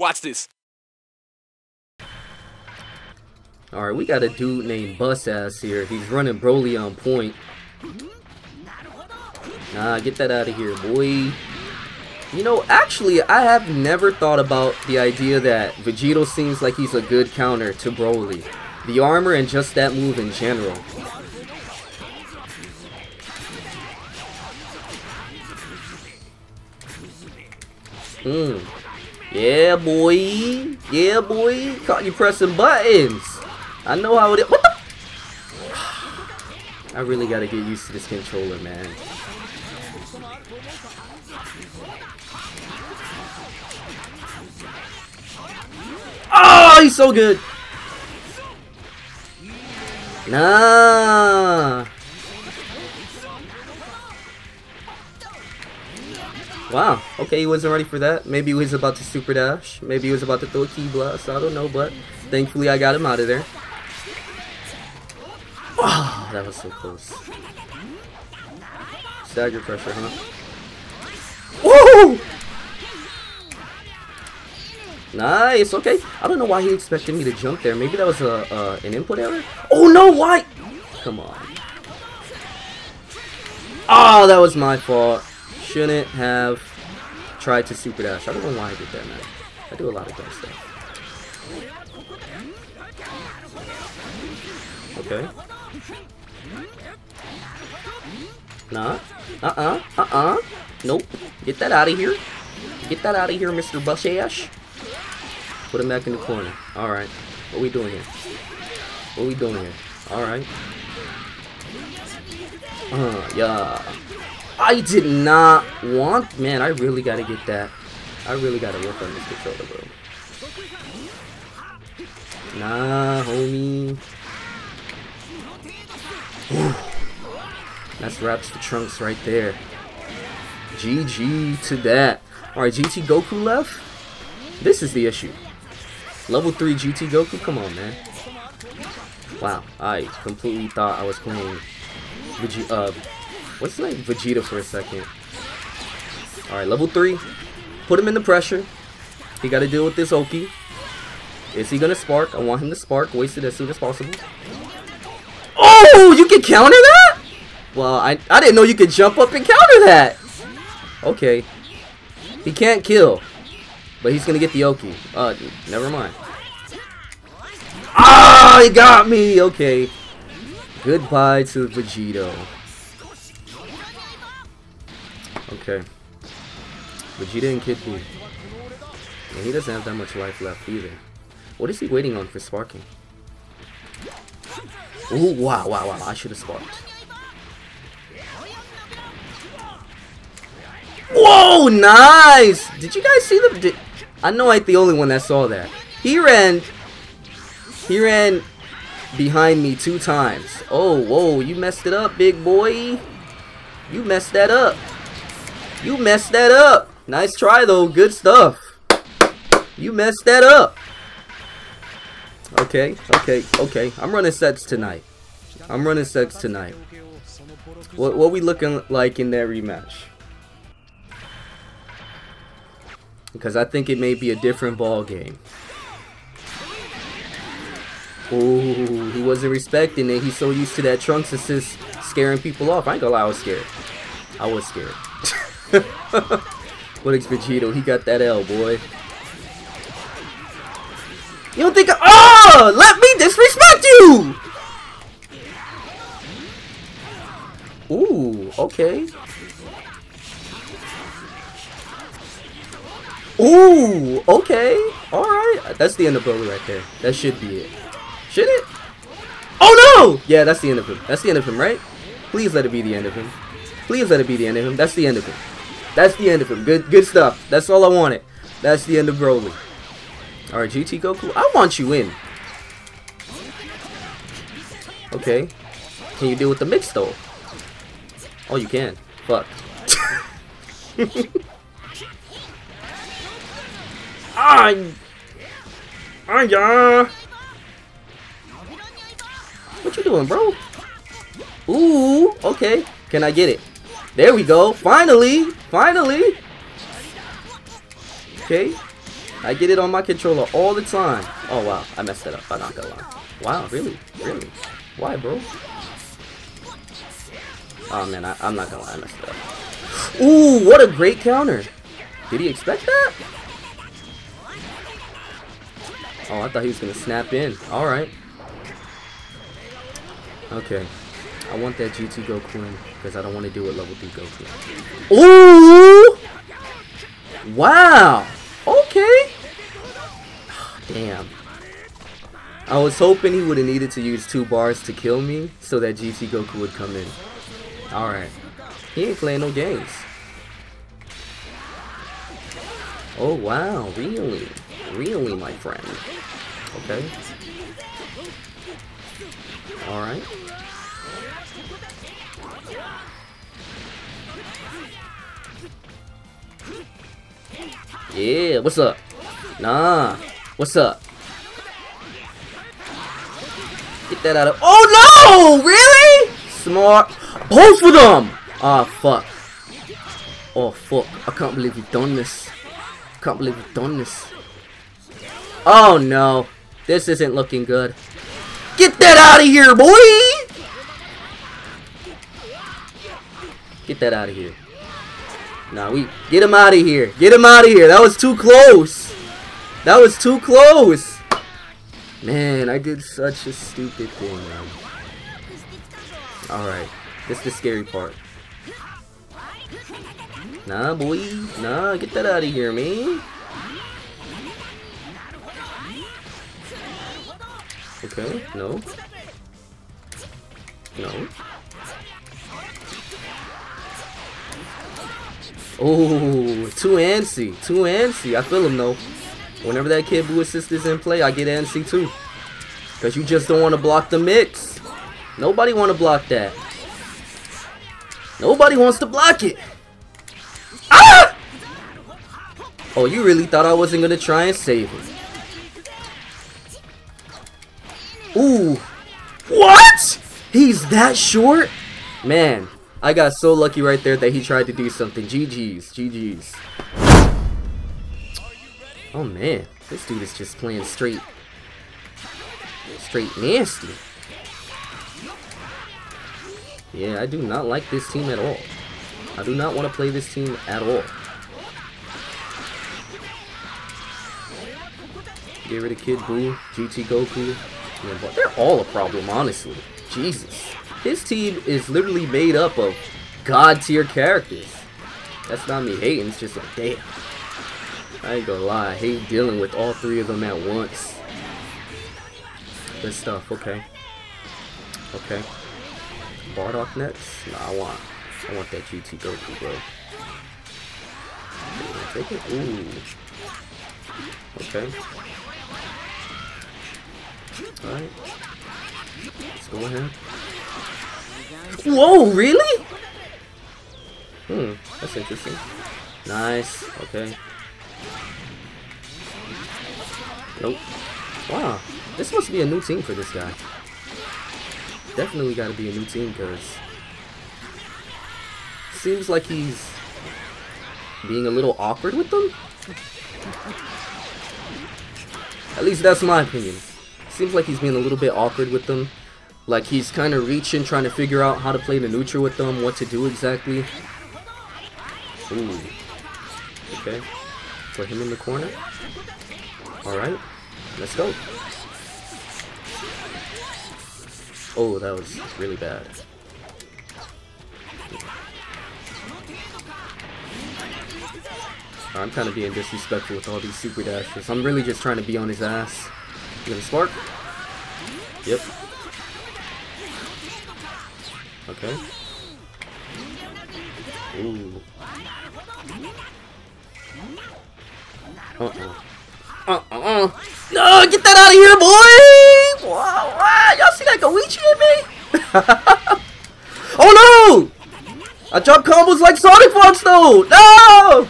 Watch this. Alright, we got a dude named Busass here. He's running Broly on point. Nah, get that out of here, boy. You know, actually, I have never thought about the idea that Vegito seems like he's a good counter to Broly. The armor and just that move in general. Yeah, boy. Yeah, boy. Caught you pressing buttons. I know how it is. What the? I really gotta get used to this controller, man. Oh, he's so good. Nah. Wow, okay, he wasn't ready for that. Maybe he was about to super dash. Maybe he was about to throw a key blast. I don't know, but thankfully I got him out of there. Oh, that was so close. Stagger pressure, huh? Woo! Nice, okay. I don't know why he expected me to jump there. Maybe that was an input error? Oh no, why? Come on. Oh, that was my fault. Shouldn't have tried to super dash. I don't know why I did that, man. I do a lot of dumb stuff. Okay. Nah. Nope. Get that out of here. Get that out of here, Mr. Busass. Put him back in the corner. Alright. What we doing here? What we doing here? Alright. Yeah. I did not want... Man, I really gotta get that. I really gotta work on this controller, bro. Nah, homie. Whew. That's wraps the Trunks right there. GG to that. Alright, GT Goku left. This is the issue. Level 3 GT Goku? Come on, man. Wow, I completely thought I was playing what's like Vegeta for a second. Alright, level 3. Put him in the pressure. He gotta deal with this Oki. Is he gonna spark? I want him to spark. Waste it as soon as possible. Oh! You can counter that? Well, I didn't know you could jump up and counter that. Okay. He can't kill. But he's gonna get the Oki. Never mind. Ah! He got me! Okay. Goodbye to Vegito. Okay. Vegeta and Kid Buu. And he doesn't have that much life left either. What is he waiting on for sparking? Oh, wow, wow, wow. I should have sparked. Whoa, nice! Did you guys see the... I know I ain't the only one that saw that. He ran behind me 2 times. Oh, whoa. You messed it up, big boy. You messed that up. You messed that up. Nice try, though. Good stuff. You messed that up. Okay, okay, okay. I'm running sets tonight. I'm running sets tonight. What we looking like in that rematch? Because I think it may be a different ball game. Ooh, he wasn't respecting it. He's so used to that Trunks assist scaring people off. I ain't gonna lie, I was scared. I was scared. What is Vegito? He got that L, boy. You don't think I... Oh! Let me disrespect you! Ooh, okay. Ooh, okay. Alright. That's the end of Broly right there. That should be it. Should it? Oh, no! Yeah, that's the end of him. That's the end of him, right? Please let it be the end of him. Please let it be the end of him. That's the end of him. That's the end of him. Good stuff. That's all I wanted. That's the end of Broly. Alright, GT Goku. I want you in. Okay. Can you deal with the mix, though? Oh, you can. Fuck. What you doing, bro? Ooh. Okay. Can I get it? There we go. Finally. Finally. Okay. I get it on my controller all the time. Oh, wow. I messed that up. I'm not gonna lie. Wow, really? Really? Why, bro? Oh, man. I'm not gonna lie. I messed it up. Ooh, what a great counter. Did he expect that? Oh, I thought he was gonna snap in. Alright. Okay. I want that GT Goku in because I don't want to do it level 3 Goku. Ooh! Wow! Okay! Damn. I was hoping he would have needed to use 2 bars to kill me so that GT Goku would come in. Alright. He ain't playing no games. Oh, wow. Really? Really, my friend? Okay. Alright. Yeah, what's up? Nah, what's up? Get that out of— oh no! Really? Smart. Post with them! Ah, fuck. Oh, fuck. I can't believe you've done this. Can't believe you've done this. Oh no. This isn't looking good. Get that out of here, boy! Get that out of here. Nah, we get him out of here. Get him out of here. That was too close. That was too close. Man, I did such a stupid thing, man. Alright. This is the scary part. Nah, boy. Nah, get that out of here, man. Okay, no. No. Oh, too antsy. Too antsy. I feel him, though. Whenever that Kid Buu assist is in play, I get antsy, too. Because you just don't want to block the mix. Nobody want to block that. Nobody wants to block it. Ah! Oh, you really thought I wasn't going to try and save it. Ooh. What? He's that short? Man. I got so lucky right there that he tried to do something. GG's. GG's. Oh, man. This dude is just playing straight. Straight nasty. Yeah, I do not like this team at all. I do not want to play this team at all. Get rid of Kid Buu, GT Goku. Man, they're all a problem, honestly. Jesus. His team is literally made up of god-tier characters. That's not me hating, it's just like, damn. I ain't gonna lie, I hate dealing with all 3 of them at once. Good stuff, okay. Okay. Bardock next? Nah, I want that GT Goku, bro. Take it? Ooh. Okay. Alright. Let's go ahead. Whoa, really? Hmm, that's interesting. Nice, okay. Nope. Wow, this must be a new team for this guy. Definitely gotta be a new team, because seems like he's being a little awkward with them. At least that's my opinion. Seems like he's being a little bit awkward with them. Like, he's kind of reaching, trying to figure out how to play the neutral with them, what to do exactly. Ooh. Okay. Put him in the corner. Alright. Let's go. Oh, that was really bad. I'm kind of being disrespectful with all these super dashes. I'm really just trying to be on his ass. You gonna spark? Yep. Okay. Ooh. No, get that out of here, boy! Wow, wow. Y'all see that Goichi in me? Oh no! I drop combos like Sonic Fox though! No!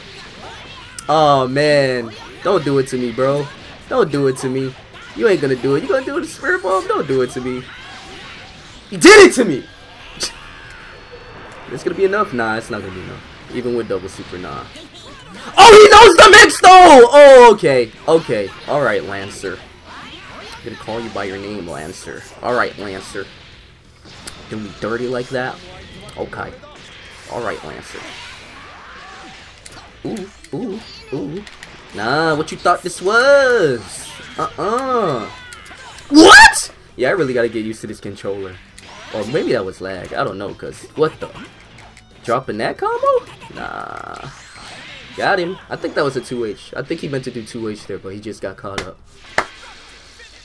Oh man. Don't do it to me, bro. Don't do it to me. You ain't gonna do it. You gonna do it to Spirit Bomb? Don't do it to me. You did it to me! It's gonna be enough? Nah, it's not gonna be enough. Even with double super, nah. Oh, he knows the mix, though! Oh, okay. Okay. Alright, Lancer. I'm gonna call you by your name, Lancer. Alright, Lancer. Do me dirty like that? Okay. Alright, Lancer. Ooh, ooh, ooh. Nah, what you thought this was? What?! Yeah, I really gotta get used to this controller. Or maybe that was lag. I don't know, cuz... What the... Dropping that combo? Nah... Got him. I think that was a 2H. I think he meant to do 2H there, but he just got caught up.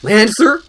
Lancer!